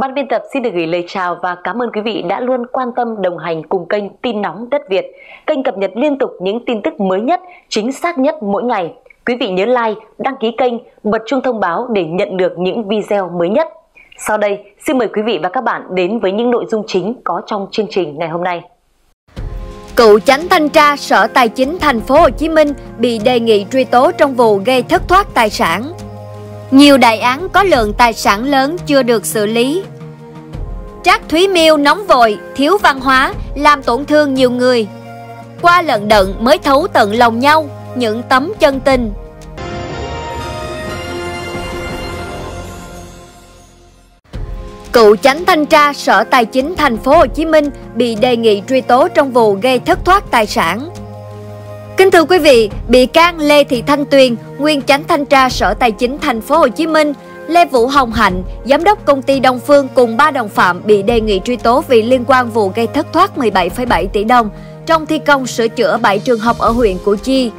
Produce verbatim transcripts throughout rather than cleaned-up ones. Ban biên tập xin được gửi lời chào và cảm ơn quý vị đã luôn quan tâm đồng hành cùng kênh Tin Nóng Đất Việt. Kênh cập nhật liên tục những tin tức mới nhất, chính xác nhất mỗi ngày. Quý vị nhớ like, đăng ký kênh, bật chuông thông báo để nhận được những video mới nhất. Sau đây, xin mời quý vị và các bạn đến với những nội dung chính có trong chương trình ngày hôm nay. Cựu chánh thanh tra Sở Tài chính Thành phố Hồ Chí Minh bị đề nghị truy tố trong vụ gây thất thoát tài sản. Nhiều đại án có lượng tài sản lớn chưa được xử lý. Trác Thúy Miêu nóng vội, thiếu văn hóa, làm tổn thương nhiều người. Qua lận đận mới thấu tận lòng nhau, những tấm chân tình. Cựu chánh thanh tra Sở Tài chính Thành phố Hồ Chí Minh bị đề nghị truy tố trong vụ gây thất thoát tài sản. Kính thưa quý vị, bị can Lê Thị Thanh Tuyền, nguyên chánh thanh tra Sở Tài chính Thành phố Hồ Chí Minh, Lê Vũ Hồng Hạnh, giám đốc công ty Đông Phương cùng ba đồng phạm bị đề nghị truy tố vì liên quan vụ gây thất thoát mười bảy phẩy bảy tỷ đồng trong thi công sửa chữa bảy trường học ở huyện Củ Chi.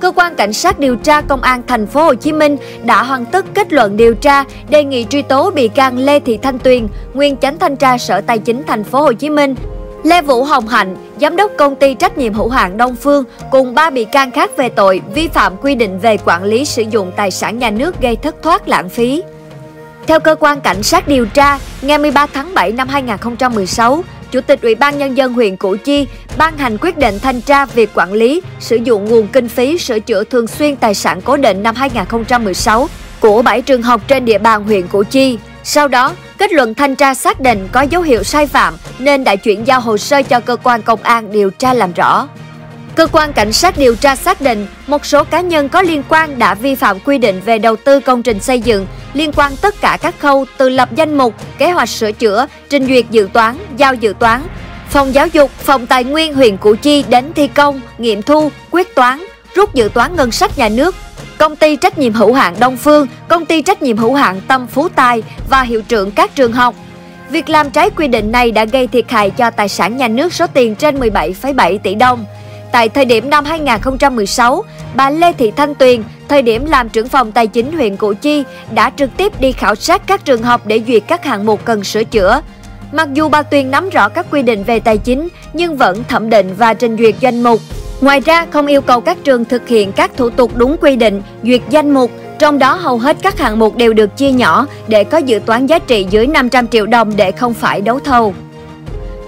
Cơ quan cảnh sát điều tra Công an Thành phố Hồ Chí Minh đã hoàn tất kết luận điều tra, đề nghị truy tố bị can Lê Thị Thanh Tuyền, nguyên chánh thanh tra Sở Tài chính Thành phố Hồ Chí Minh, Lê Vũ Hồng Hạnh, giám đốc công ty trách nhiệm hữu hạn Đông Phương cùng ba bị can khác về tội vi phạm quy định về quản lý sử dụng tài sản nhà nước gây thất thoát lãng phí. Theo cơ quan cảnh sát điều tra, ngày mười ba tháng bảy năm hai nghìn không trăm mười sáu, Chủ tịch Ủy ban Nhân dân huyện Củ Chi ban hành quyết định thanh tra việc quản lý, sử dụng nguồn kinh phí sửa chữa thường xuyên tài sản cố định năm hai nghìn không trăm mười sáu của bảy trường học trên địa bàn huyện Củ Chi. Sau đó, kết luận thanh tra xác định có dấu hiệu sai phạm nên đã chuyển giao hồ sơ cho cơ quan công an điều tra làm rõ. Cơ quan cảnh sát điều tra xác định một số cá nhân có liên quan đã vi phạm quy định về đầu tư công trình xây dựng liên quan tất cả các khâu từ lập danh mục, kế hoạch sửa chữa, trình duyệt dự toán, giao dự toán, phòng giáo dục, phòng tài nguyên huyện Củ Chi đến thi công, nghiệm thu, quyết toán, rút dự toán ngân sách nhà nước, công ty trách nhiệm hữu hạn Đông Phương, công ty trách nhiệm hữu hạn Tâm Phú Tài và hiệu trưởng các trường học. Việc làm trái quy định này đã gây thiệt hại cho tài sản nhà nước số tiền trên mười bảy phẩy bảy tỷ đồng. Tại thời điểm năm hai nghìn không trăm mười sáu, bà Lê Thị Thanh Tuyền, thời điểm làm trưởng phòng tài chính huyện Củ Chi, đã trực tiếp đi khảo sát các trường học để duyệt các hạng mục cần sửa chữa. Mặc dù bà Tuyền nắm rõ các quy định về tài chính, nhưng vẫn thẩm định và trình duyệt danh mục. Ngoài ra, không yêu cầu các trường thực hiện các thủ tục đúng quy định, duyệt danh mục, trong đó hầu hết các hạng mục đều được chia nhỏ để có dự toán giá trị dưới năm trăm triệu đồng để không phải đấu thầu.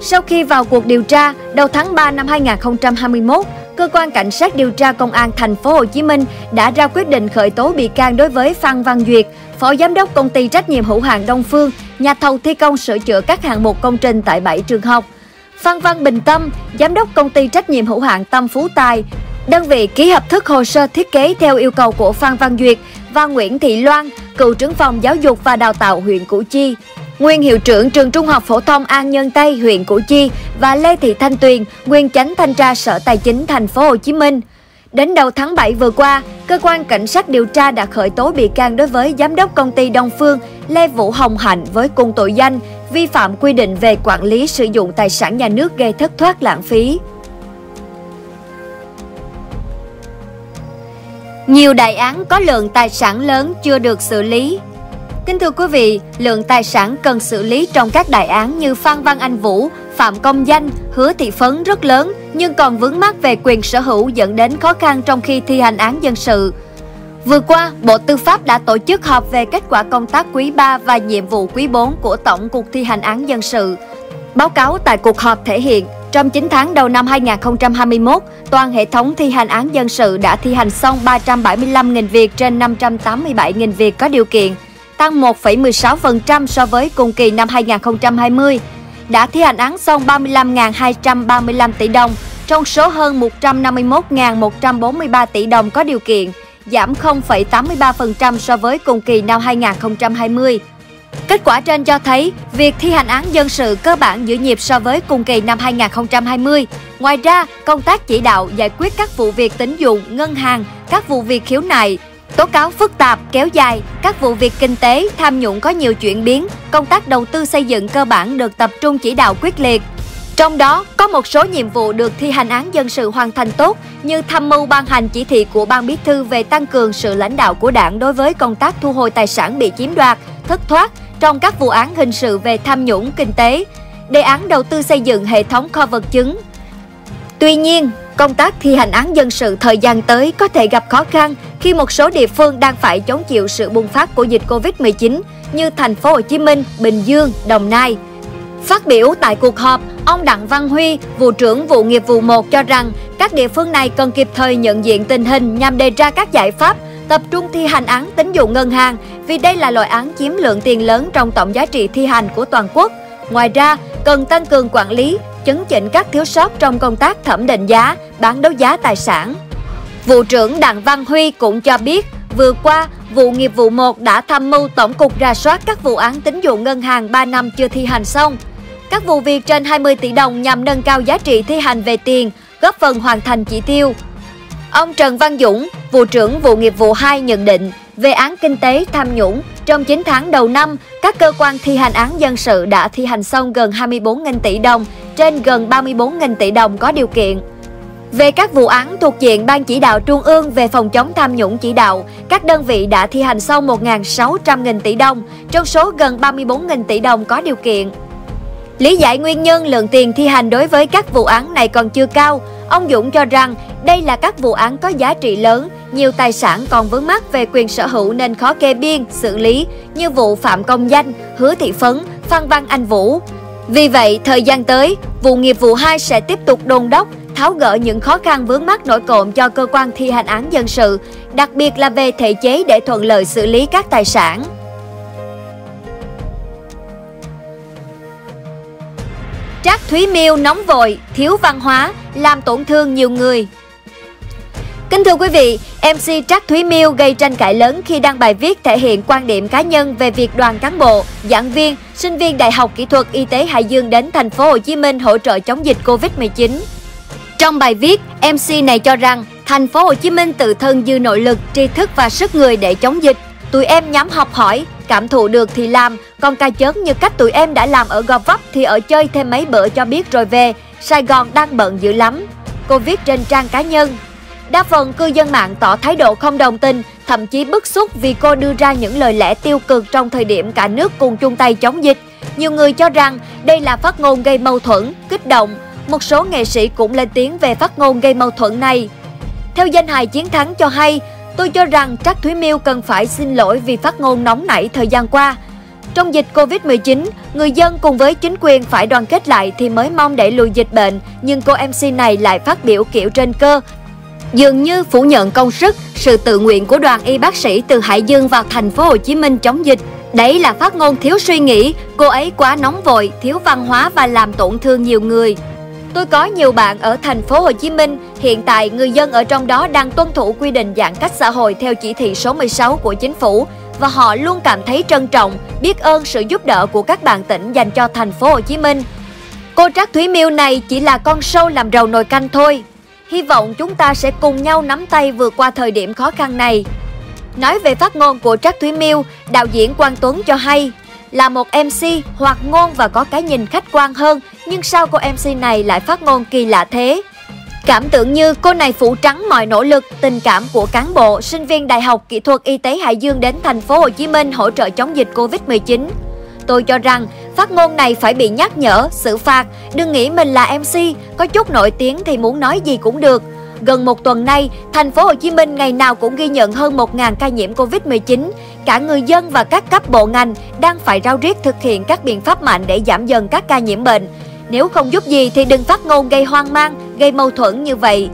Sau khi vào cuộc điều tra, đầu tháng ba năm hai nghìn không trăm hai mươi mốt, Cơ quan Cảnh sát điều tra Công an Thành phố Hồ Chí Minh đã ra quyết định khởi tố bị can đối với Phan Văn Duyệt, Phó Giám đốc Công ty Trách nhiệm hữu hạn Đông Phương, nhà thầu thi công sửa chữa các hạng mục công trình tại bảy trường học, Phan Văn Bình Tâm, Giám đốc Công ty Trách nhiệm hữu hạn Tâm Phú Tài, đơn vị ký hợp thức hồ sơ thiết kế theo yêu cầu của Phan Văn Duyệt, và Nguyễn Thị Loan, cựu trưởng phòng Giáo dục và Đào tạo huyện Củ Chi, nguyên hiệu trưởng trường Trung học phổ thông An Nhân Tây huyện Củ Chi, và Lê Thị Thanh Tuyền, nguyên chánh thanh tra Sở Tài chính Thành phố Hồ Chí Minh. Đến đầu tháng bảy vừa qua, cơ quan cảnh sát điều tra đã khởi tố bị can đối với giám đốc công ty Đông Phương Lê Vũ Hồng Hạnh với cùng tội danh vi phạm quy định về quản lý sử dụng tài sản nhà nước gây thất thoát lãng phí. Nhiều đại án có lượng tài sản lớn chưa được xử lý. Kính thưa quý vị, lượng tài sản cần xử lý trong các đại án như Phan Văn Anh Vũ, Phạm Công Danh, Hứa Thị Phấn rất lớn nhưng còn vướng mắc về quyền sở hữu dẫn đến khó khăn trong khi thi hành án dân sự. Vừa qua, Bộ Tư pháp đã tổ chức họp về kết quả công tác quý ba và nhiệm vụ quý bốn của Tổng cục thi hành án dân sự. Báo cáo tại cuộc họp thể hiện, trong chín tháng đầu năm hai nghìn không trăm hai mươi mốt, toàn hệ thống thi hành án dân sự đã thi hành xong ba trăm bảy mươi lăm nghìn việc trên năm trăm tám mươi bảy nghìn việc có điều kiện, tăng một phẩy mười sáu phần trăm so với cùng kỳ năm hai nghìn không trăm hai mươi, đã thi hành án xong ba mươi lăm nghìn hai trăm ba mươi lăm tỷ đồng, trong số hơn một trăm năm mươi mốt nghìn một trăm bốn mươi ba tỷ đồng có điều kiện, giảm không phẩy tám mươi ba phần trăm so với cùng kỳ năm hai nghìn không trăm hai mươi. Kết quả trên cho thấy, việc thi hành án dân sự cơ bản giữ nhịp so với cùng kỳ năm hai nghìn không trăm hai mươi. Ngoài ra, công tác chỉ đạo giải quyết các vụ việc tín dụng, ngân hàng, các vụ việc khiếu nại, tố cáo phức tạp, kéo dài, các vụ việc kinh tế, tham nhũng có nhiều chuyển biến, công tác đầu tư xây dựng cơ bản được tập trung chỉ đạo quyết liệt. Trong đó, có một số nhiệm vụ được thi hành án dân sự hoàn thành tốt như tham mưu ban hành chỉ thị của Ban Bí thư về tăng cường sự lãnh đạo của Đảng đối với công tác thu hồi tài sản bị chiếm đoạt, thất thoát, trong các vụ án hình sự về tham nhũng kinh tế, đề án đầu tư xây dựng hệ thống kho vật chứng. Tuy nhiên, công tác thi hành án dân sự thời gian tới có thể gặp khó khăn khi một số địa phương đang phải chống chịu sự bùng phát của dịch Covid mười chín như thành phố Hồ Chí Minh, Bình Dương, Đồng Nai. Phát biểu tại cuộc họp, ông Đặng Văn Huy, vụ trưởng vụ nghiệp vụ một cho rằng các địa phương này cần kịp thời nhận diện tình hình nhằm đề ra các giải pháp, tập trung thi hành án tín dụng ngân hàng vì đây là loại án chiếm lượng tiền lớn trong tổng giá trị thi hành của toàn quốc. Ngoài ra, cần tăng cường quản lý, chấn chỉnh các thiếu sót trong công tác thẩm định giá, bán đấu giá tài sản. Vụ trưởng Đặng Văn Huy cũng cho biết, vừa qua, vụ nghiệp vụ một đã tham mưu tổng cục rà soát các vụ án tín dụng ngân hàng ba năm chưa thi hành xong. Các vụ việc trên hai mươi tỷ đồng nhằm nâng cao giá trị thi hành về tiền, góp phần hoàn thành chỉ tiêu. Ông Trần Văn Dũng, vụ trưởng vụ nghiệp vụ hai nhận định, về án kinh tế tham nhũng, trong chín tháng đầu năm, các cơ quan thi hành án dân sự đã thi hành xong gần hai mươi bốn nghìn tỷ đồng, trên gần ba mươi bốn nghìn tỷ đồng có điều kiện. Về các vụ án thuộc diện Ban Chỉ đạo Trung ương về phòng chống tham nhũng chỉ đạo, các đơn vị đã thi hành xong một triệu sáu trăm nghìn tỷ đồng, trong số gần ba mươi bốn nghìn tỷ đồng có điều kiện. Lý giải nguyên nhân lượng tiền thi hành đối với các vụ án này còn chưa cao, ông Dũng cho rằng đây là các vụ án có giá trị lớn, nhiều tài sản còn vướng mắc về quyền sở hữu nên khó kê biên, xử lý như vụ Phạm Công Danh, Hứa Thị Phấn, Phan Văn Anh Vũ. Vì vậy, thời gian tới, vụ nghiệp vụ hai sẽ tiếp tục đôn đốc, tháo gỡ những khó khăn vướng mắc nổi cộm cho cơ quan thi hành án dân sự, đặc biệt là về thể chế để thuận lợi xử lý các tài sản. Trác Thúy Miêu nóng vội, thiếu văn hóa, làm tổn thương nhiều người. Kính thưa quý vị, em xê Trác Thúy Miêu gây tranh cãi lớn khi đăng bài viết thể hiện quan điểm cá nhân về việc đoàn cán bộ, giảng viên, sinh viên Đại học Kỹ thuật Y tế Hải Dương đến thành phố Hồ Chí Minh hỗ trợ chống dịch Covid mười chín. Trong bài viết, em xê này cho rằng thành phố Hồ Chí Minh tự thân dư nội lực, tri thức và sức người để chống dịch. Tụi em nhắm học hỏi, cảm thụ được thì làm, còn cà chớn như cách tụi em đã làm ở Gò Vấp thì ở chơi thêm mấy bữa cho biết rồi về. Sài Gòn đang bận dữ lắm. Cô viết trên trang cá nhân. Đa phần cư dân mạng tỏ thái độ không đồng tình, thậm chí bức xúc vì cô đưa ra những lời lẽ tiêu cực trong thời điểm cả nước cùng chung tay chống dịch. Nhiều người cho rằng đây là phát ngôn gây mâu thuẫn, kích động. Một số nghệ sĩ cũng lên tiếng về phát ngôn gây mâu thuẫn này. Theo danh hài Chiến Thắng cho hay, tôi cho rằng Trác Thúy Miêu cần phải xin lỗi vì phát ngôn nóng nảy thời gian qua. Trong dịch Covid mười chín, người dân cùng với chính quyền phải đoàn kết lại thì mới mong đẩy lùi dịch bệnh, nhưng cô em xê này lại phát biểu kiểu trên cơ, dường như phủ nhận công sức, sự tự nguyện của đoàn y bác sĩ từ Hải Dương vào thành phố Hồ Chí Minh chống dịch. Đấy là phát ngôn thiếu suy nghĩ, cô ấy quá nóng vội, thiếu văn hóa và làm tổn thương nhiều người. Tôi có nhiều bạn ở thành phố Hồ Chí Minh, hiện tại người dân ở trong đó đang tuân thủ quy định giãn cách xã hội theo chỉ thị số mười sáu của chính phủ và họ luôn cảm thấy trân trọng, biết ơn sự giúp đỡ của các bạn tỉnh dành cho thành phố Hồ Chí Minh. Cô Trác Thúy Miêu này chỉ là con sâu làm rầu nồi canh thôi. Hy vọng chúng ta sẽ cùng nhau nắm tay vượt qua thời điểm khó khăn này. Nói về phát ngôn của Trác Thúy Miêu, đạo diễn Quang Tuấn cho hay, là một em xê hoạt ngôn và có cái nhìn khách quan hơn, nhưng sao cô em xê này lại phát ngôn kỳ lạ thế? Cảm tưởng như cô này phủ trắng mọi nỗ lực, tình cảm của cán bộ, sinh viên Đại học Kỹ thuật Y tế Hải Dương đến thành phố Hồ Chí Minh hỗ trợ chống dịch Covid mười chín. Tôi cho rằng phát ngôn này phải bị nhắc nhở, xử phạt, đừng nghĩ mình là em xê, có chút nổi tiếng thì muốn nói gì cũng được. Gần một tuần nay, thành phố Hồ Chí Minh ngày nào cũng ghi nhận hơn một nghìn ca nhiễm Covid mười chín. Cả người dân và các cấp bộ ngành đang phải ráo riết thực hiện các biện pháp mạnh để giảm dần các ca nhiễm bệnh. Nếu không giúp gì thì đừng phát ngôn gây hoang mang, gây mâu thuẫn như vậy.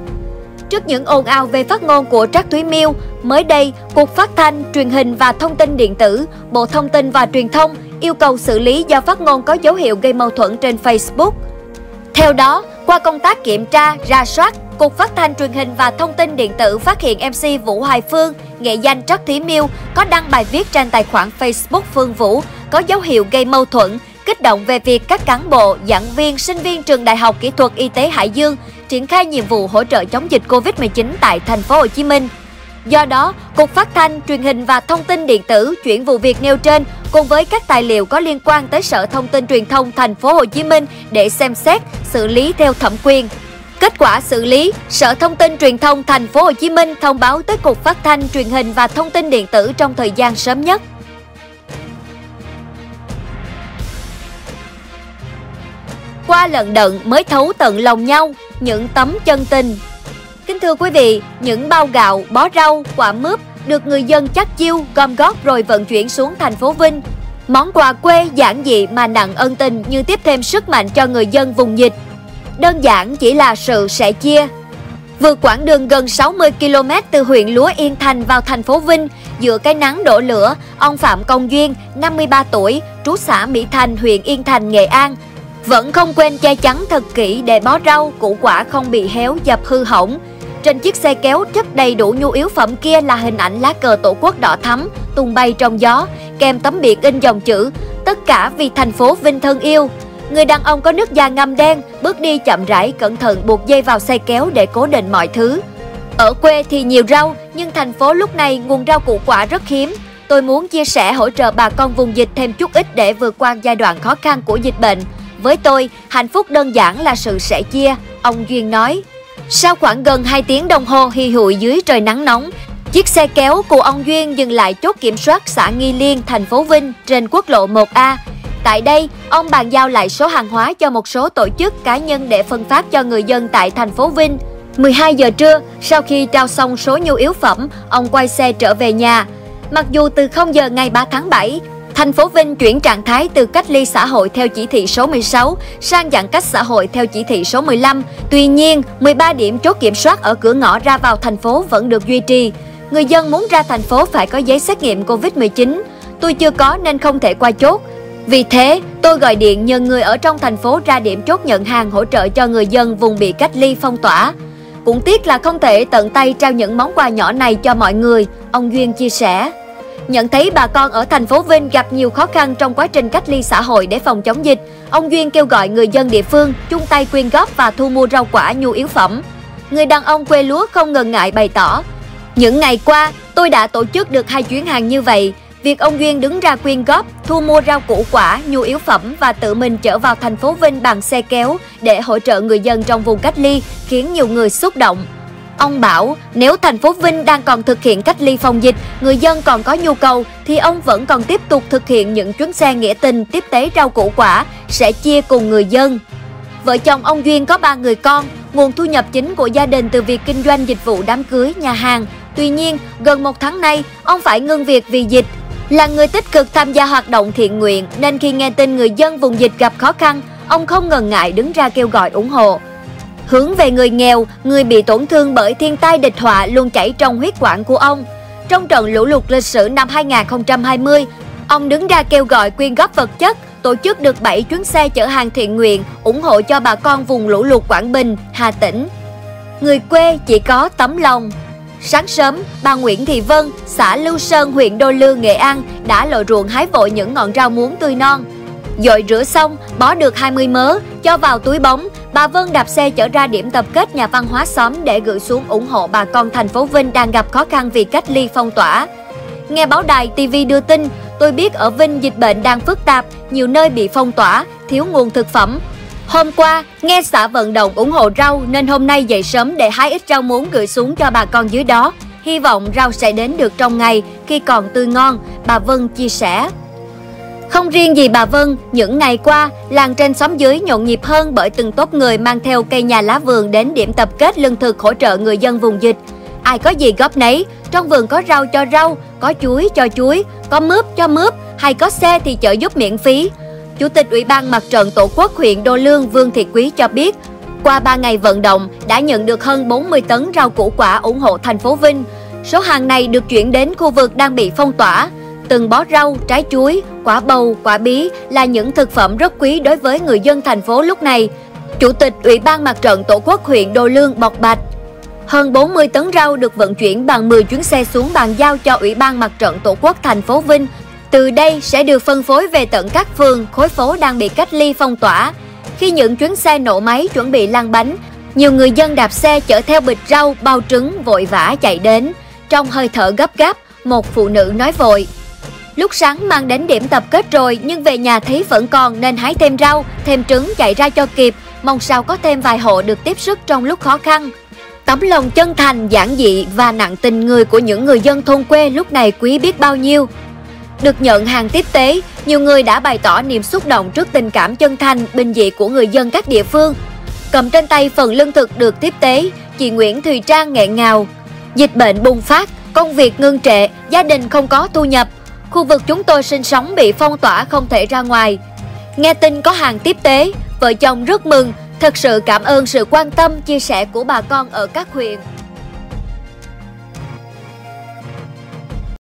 Trước những ồn ào về phát ngôn của Trác Thúy Miêu, mới đây, Cục Phát thanh, Truyền hình và Thông tin điện tử, Bộ Thông tin và Truyền thông yêu cầu xử lý do phát ngôn có dấu hiệu gây mâu thuẫn trên Facebook. Theo đó, qua công tác kiểm tra, rà soát, Cục Phát thanh Truyền hình và Thông tin điện tử phát hiện em xê Vũ Hoài Phương, nghệ danh Trác Thúy Miêu, có đăng bài viết trên tài khoản Facebook Phương Vũ có dấu hiệu gây mâu thuẫn, kích động về việc các cán bộ, giảng viên, sinh viên trường Đại học Kỹ thuật Y tế Hải Dương triển khai nhiệm vụ hỗ trợ chống dịch Covid mười chín tại thành phố Hồ Chí Minh. Do đó, Cục Phát thanh, Truyền hình và Thông tin điện tử chuyển vụ việc nêu trên cùng với các tài liệu có liên quan tới Sở Thông tin Truyền thông thành phố Hồ Chí Minh để xem xét, xử lý theo thẩm quyền. Kết quả xử lý, Sở Thông tin Truyền thông thành phố Hồ Chí Minh thông báo tới Cục Phát thanh, Truyền hình và Thông tin điện tử trong thời gian sớm nhất. qua lận đận mới thấu tận lòng nhau, những tấm chân tình. Kính thưa quý vị, những bao gạo, bó rau, quả mướp được người dân chắt chiu, gom góp rồi vận chuyển xuống thành phố Vinh. Món quà quê giản dị mà nặng ân tình như tiếp thêm sức mạnh cho người dân vùng dịch. Đơn giản chỉ là sự sẻ chia. Vượt quãng đường gần sáu mươi ki lô mét từ huyện Lúa Yên Thành vào thành phố Vinh, giữa cái nắng đổ lửa, ông Phạm Công Duyên, năm mươi ba tuổi, trú xã Mỹ Thành, huyện Yên Thành, Nghệ An, vẫn không quên che chắn thật kỹ để bó rau, củ quả không bị héo dập hư hỏng. Trên chiếc xe kéo chất đầy đủ nhu yếu phẩm kia là hình ảnh lá cờ Tổ quốc đỏ thắm tung bay trong gió, kèm tấm biển in dòng chữ "Tất cả vì thành phố Vinh thân yêu". Người đàn ông có nước da ngăm đen bước đi chậm rãi, cẩn thận buộc dây vào xe kéo để cố định mọi thứ. Ở quê thì nhiều rau, nhưng thành phố lúc này nguồn rau củ quả rất hiếm. Tôi muốn chia sẻ hỗ trợ bà con vùng dịch thêm chút ít để vượt qua giai đoạn khó khăn của dịch bệnh. Với tôi, hạnh phúc đơn giản là sự sẻ chia, ông Duyên nói. Sau khoảng gần hai tiếng đồng hồ hì hụi dưới trời nắng nóng, chiếc xe kéo của ông Duyên dừng lại chốt kiểm soát xã Nghi Liên, thành phố Vinh trên quốc lộ một A. Tại đây, ông bàn giao lại số hàng hóa cho một số tổ chức cá nhân để phân phát cho người dân tại thành phố Vinh. mười hai giờ trưa, sau khi trao xong số nhu yếu phẩm, ông quay xe trở về nhà. Mặc dù từ không giờ ngày ba tháng bảy, thành phố Vinh chuyển trạng thái từ cách ly xã hội theo chỉ thị số mười sáu sang giãn cách xã hội theo chỉ thị số mười lăm. Tuy nhiên, mười ba điểm chốt kiểm soát ở cửa ngõ ra vào thành phố vẫn được duy trì. Người dân muốn ra thành phố phải có giấy xét nghiệm Covid mười chín. Tôi chưa có nên không thể qua chốt. Vì thế, tôi gọi điện nhờ người ở trong thành phố ra điểm chốt nhận hàng hỗ trợ cho người dân vùng bị cách ly phong tỏa. Cũng tiếc là không thể tận tay trao những món quà nhỏ này cho mọi người, ông Duyên chia sẻ. Nhận thấy bà con ở thành phố Vinh gặp nhiều khó khăn trong quá trình cách ly xã hội để phòng chống dịch, ông Duyên kêu gọi người dân địa phương chung tay quyên góp và thu mua rau quả nhu yếu phẩm. Người đàn ông quê lúa không ngần ngại bày tỏ: "Những ngày qua, tôi đã tổ chức được hai chuyến hàng như vậy. Việc ông Duyên đứng ra quyên góp, thu mua rau củ quả, nhu yếu phẩm và tự mình trở vào thành phố Vinh bằng xe kéo để hỗ trợ người dân trong vùng cách ly khiến nhiều người xúc động." Ông bảo nếu thành phố Vinh đang còn thực hiện cách ly phòng dịch, người dân còn có nhu cầu thì ông vẫn còn tiếp tục thực hiện những chuyến xe nghĩa tình tiếp tế rau củ quả, sẽ chia cùng người dân. Vợ chồng ông Duyên có ba người con, nguồn thu nhập chính của gia đình từ việc kinh doanh dịch vụ đám cưới, nhà hàng. Tuy nhiên, gần một tháng nay, ông phải ngưng việc vì dịch. Là người tích cực tham gia hoạt động thiện nguyện nên khi nghe tin người dân vùng dịch gặp khó khăn, ông không ngần ngại đứng ra kêu gọi ủng hộ. Hướng về người nghèo, người bị tổn thương bởi thiên tai địch họa luôn chảy trong huyết quản của ông. Trong trận lũ lụt lịch sử năm hai nghìn không trăm hai mươi, ông đứng ra kêu gọi quyên góp vật chất, tổ chức được bảy chuyến xe chở hàng thiện nguyện ủng hộ cho bà con vùng lũ lụt Quảng Bình, Hà Tĩnh. Người quê chỉ có tấm lòng. Sáng sớm, bà Nguyễn Thị Vân, xã Lưu Sơn, huyện Đô Lương, Nghệ An đã lội ruộng hái vội những ngọn rau muống tươi non. Dội rửa xong, bó được hai mươi mớ, cho vào túi bóng, bà Vân đạp xe chở ra điểm tập kết nhà văn hóa xóm để gửi xuống ủng hộ bà con thành phố Vinh đang gặp khó khăn vì cách ly phong tỏa. Nghe báo đài ti vi đưa tin, tôi biết ở Vinh dịch bệnh đang phức tạp, nhiều nơi bị phong tỏa, thiếu nguồn thực phẩm. Hôm qua, nghe xã vận động ủng hộ rau nên hôm nay dậy sớm để hái ít rau muống gửi xuống cho bà con dưới đó. Hy vọng rau sẽ đến được trong ngày khi còn tươi ngon, bà Vân chia sẻ. Không riêng gì bà Vân, những ngày qua, làng trên xóm dưới nhộn nhịp hơn bởi từng tốp người mang theo cây nhà lá vườn đến điểm tập kết lương thực hỗ trợ người dân vùng dịch. Ai có gì góp nấy, trong vườn có rau cho rau, có chuối cho chuối, có mướp cho mướp, hay có xe thì trợ giúp miễn phí. Chủ tịch Ủy ban Mặt trận Tổ quốc huyện Đô Lương Vương Thị Quý cho biết, qua ba ngày vận động đã nhận được hơn bốn mươi tấn rau củ quả ủng hộ thành phố Vinh. Số hàng này được chuyển đến khu vực đang bị phong tỏa. Từng bó rau, trái chuối, quả bầu, quả bí là những thực phẩm rất quý đối với người dân thành phố lúc này. Chủ tịch Ủy ban Mặt trận Tổ quốc huyện Đô Lương bộc bạch. Hơn bốn mươi tấn rau được vận chuyển bằng mười chuyến xe xuống bàn giao cho Ủy ban Mặt trận Tổ quốc thành phố Vinh. Từ đây sẽ được phân phối về tận các phường, khối phố đang bị cách ly phong tỏa. Khi những chuyến xe nổ máy chuẩn bị lăn bánh, nhiều người dân đạp xe chở theo bịch rau, bao trứng vội vã chạy đến. Trong hơi thở gấp gáp, một phụ nữ nói vội. Lúc sáng mang đến điểm tập kết rồi nhưng về nhà thấy vẫn còn nên hái thêm rau, thêm trứng chạy ra cho kịp, mong sao có thêm vài hộ được tiếp sức trong lúc khó khăn. Tấm lòng chân thành, giản dị và nặng tình người của những người dân thôn quê lúc này quý biết bao nhiêu. Được nhận hàng tiếp tế, nhiều người đã bày tỏ niềm xúc động trước tình cảm chân thành, bình dị của người dân các địa phương. Cầm trên tay phần lương thực được tiếp tế, chị Nguyễn Thùy Trang nghẹn ngào. Dịch bệnh bùng phát, công việc ngưng trệ, gia đình không có thu nhập. Khu vực chúng tôi sinh sống bị phong tỏa không thể ra ngoài. Nghe tin có hàng tiếp tế, vợ chồng rất mừng, thật sự cảm ơn sự quan tâm, chia sẻ của bà con ở các huyện.